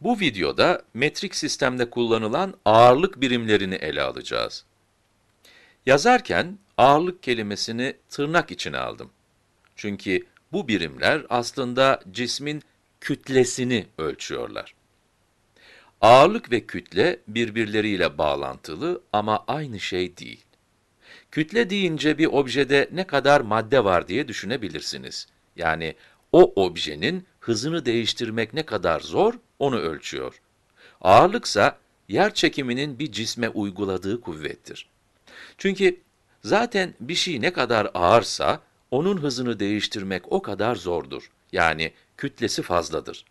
Bu videoda metrik sistemde kullanılan ağırlık birimlerini ele alacağız. Yazarken ağırlık kelimesini tırnak içine aldım. Çünkü bu birimler aslında cismin kütlesini ölçüyorlar. Ağırlık ve kütle birbirleriyle bağlantılı ama aynı şey değil. Kütle deyince bir objede ne kadar madde var diye düşünebilirsiniz. Yani o objenin hızını değiştirmek ne kadar zor, onu ölçüyor. Ağırlıksa yer çekiminin bir cisme uyguladığı kuvvettir. Çünkü zaten bir şey ne kadar ağırsa, onun hızını değiştirmek o kadar zordur. Yani kütlesi fazladır.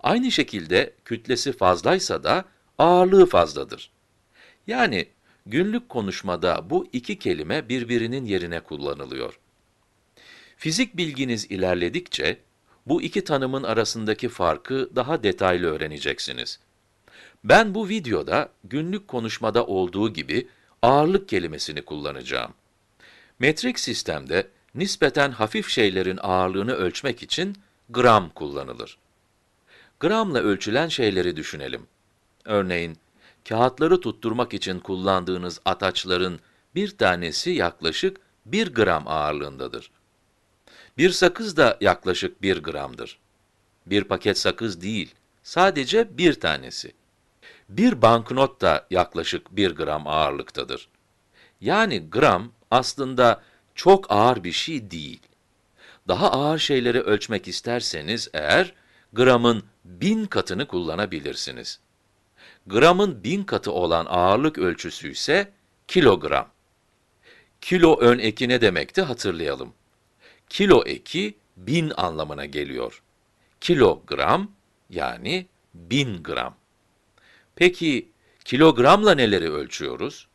Aynı şekilde kütlesi fazlaysa da ağırlığı fazladır. Yani günlük konuşmada bu iki kelime birbirinin yerine kullanılıyor. Fizik bilginiz ilerledikçe, bu iki tanımın arasındaki farkı daha detaylı öğreneceksiniz. Ben bu videoda günlük konuşmada olduğu gibi ağırlık kelimesini kullanacağım. Metrik sistemde nispeten hafif şeylerin ağırlığını ölçmek için gram kullanılır. Gramla ölçülen şeyleri düşünelim. Örneğin, kağıtları tutturmak için kullandığınız ataçların bir tanesi yaklaşık 1 gram ağırlığındadır. Bir sakız da yaklaşık 1 gramdır. Bir paket sakız değil, sadece bir tanesi. Bir banknot da yaklaşık 1 gram ağırlıktadır. Yani gram aslında çok ağır bir şey değil. Daha ağır şeyleri ölçmek isterseniz eğer, gramın 1000 katını kullanabilirsiniz. Gramın 1000 katı olan ağırlık ölçüsü ise kilogram. Kilo ön eki ne demekti hatırlayalım. Kilo eki 1000 anlamına geliyor. Kilogram yani 1000 gram. Peki kilogramla neleri ölçüyoruz?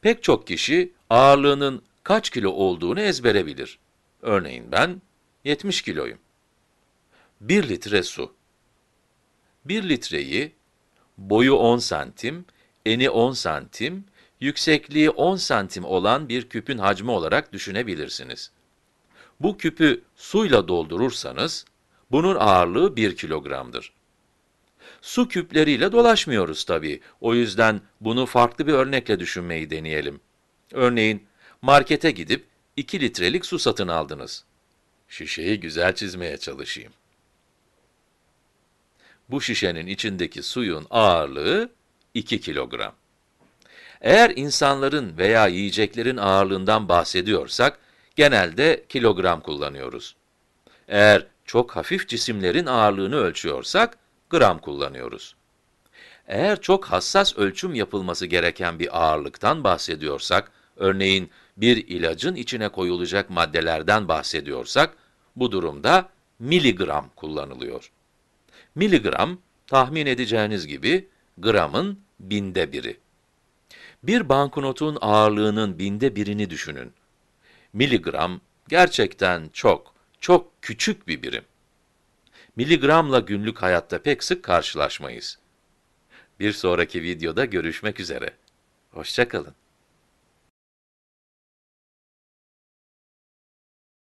Pek çok kişi ağırlığının kaç kilo olduğunu ezbere bilir. Örneğin ben 70 kiloyum. 1 litre su. 1 litreyi boyu 10 santim, eni 10 santim, yüksekliği 10 santim olan bir küpün hacmi olarak düşünebilirsiniz. Bu küpü suyla doldurursanız, bunun ağırlığı 1 kilogramdır. Su küpleriyle dolaşmıyoruz tabii, o yüzden bunu farklı bir örnekle düşünmeyi deneyelim. Örneğin, markete gidip 2 litrelik su satın aldınız. Şişeyi güzel çizmeye çalışayım. Bu şişenin içindeki suyun ağırlığı 2 kilogram. Eğer insanların veya yiyeceklerin ağırlığından bahsediyorsak, genelde kilogram kullanıyoruz. Eğer çok hafif cisimlerin ağırlığını ölçüyorsak, gram kullanıyoruz. Eğer çok hassas ölçüm yapılması gereken bir ağırlıktan bahsediyorsak, örneğin bir ilacın içine koyulacak maddelerden bahsediyorsak, bu durumda miligram kullanılıyor. Miligram, tahmin edeceğiniz gibi, gramın 1/1000'i. Bir banknotun ağırlığının 1/1000'ini düşünün. Miligram, gerçekten çok, çok küçük bir birim. Miligramla günlük hayatta pek sık karşılaşmayız. Bir sonraki videoda görüşmek üzere. Hoşça kalın.